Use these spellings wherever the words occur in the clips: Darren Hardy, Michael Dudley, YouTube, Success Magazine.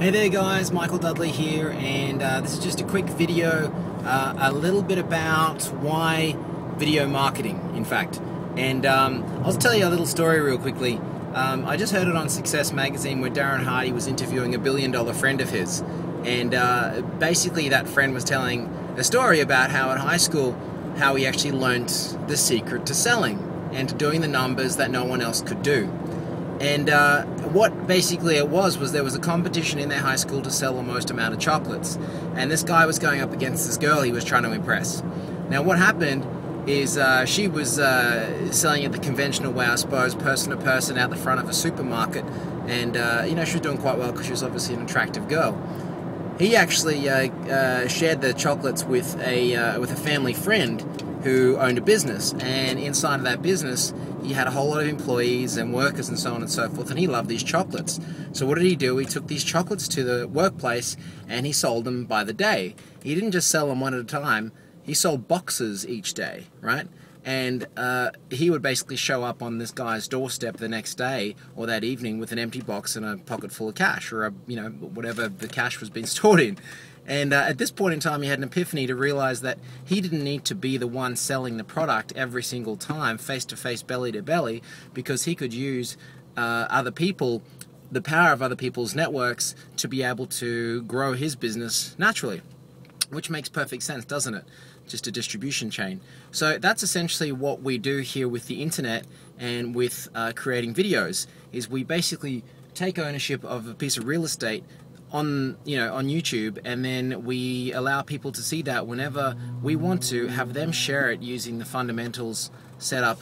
Hey there guys, Michael Dudley here, and this is just a quick video a little bit about why video marketing, in fact. And I'll tell you a little story real quickly. I just heard it on Success Magazine where Darren Hardy was interviewing a $1 billion friend of his, and basically that friend was telling a story about how at high school how he actually learnt the secret to selling and to doing the numbers that no one else could do. And what basically it was there was a competition in their high school to sell the most amount of chocolates. And this guy was going up against this girl he was trying to impress. Now what happened is she was selling at the conventional way, I suppose, person to person out the front of a supermarket. And you know, she was doing quite well because she was obviously an attractive girl. He actually shared the chocolates with a family friend who owned a business, and inside of that business he had a whole lot of employees and workers and so on and so forth, and he loved these chocolates. So what did he do? He took these chocolates to the workplace and he sold them by the day. He didn't just sell them one at a time, he sold boxes each day, right? And he would basically show up on this guy's doorstep the next day or that evening with an empty box and a pocket full of cash, or you know, whatever the cash was being stored in. And at this point in time, he had an epiphany to realize that he didn't need to be the one selling the product every single time, face-to-face, belly-to-belly, because he could use other people, the power of other people's networks, to be able to grow his business naturally. Which makes perfect sense, doesn't it? Just a distribution chain. So that's essentially what we do here with the internet and with creating videos, is we basically take ownership of a piece of real estate on, you know, on YouTube, and then we allow people to see that whenever we want to, have them share it using the fundamentals set up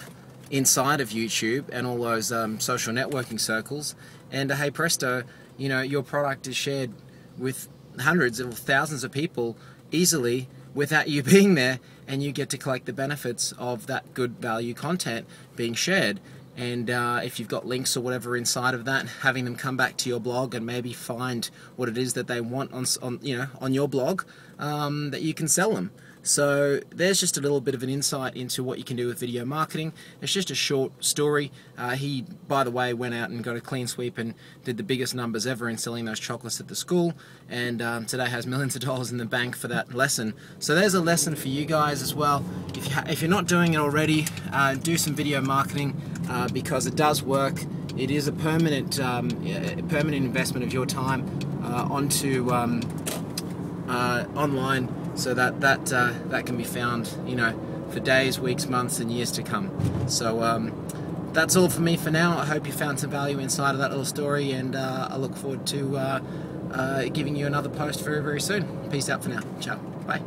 inside of YouTube and all those social networking circles. And hey presto, you know, your product is shared with hundreds or thousands of people easily without you being there, and you get to collect the benefits of that good value content being shared. And if you've got links or whatever inside of that, having them come back to your blog and maybe find what it is that they want on you know, on your blog that you can sell them. So there's just a little bit of an insight into what you can do with video marketing. It's just a short story. He, by the way, went out and got a clean sweep and did the biggest numbers ever in selling those chocolates at the school, and today has millions of dollars in the bank for that lesson. So there's a lesson for you guys as well. If you're not doing it already, do some video marketing because it does work. It is a permanent investment of your time onto online. So that can be found, you know, for days, weeks, months, and years to come. So that's all for me for now. I hope you found some value inside of that little story, and I look forward to giving you another post very, very soon. Peace out for now. Ciao. Bye.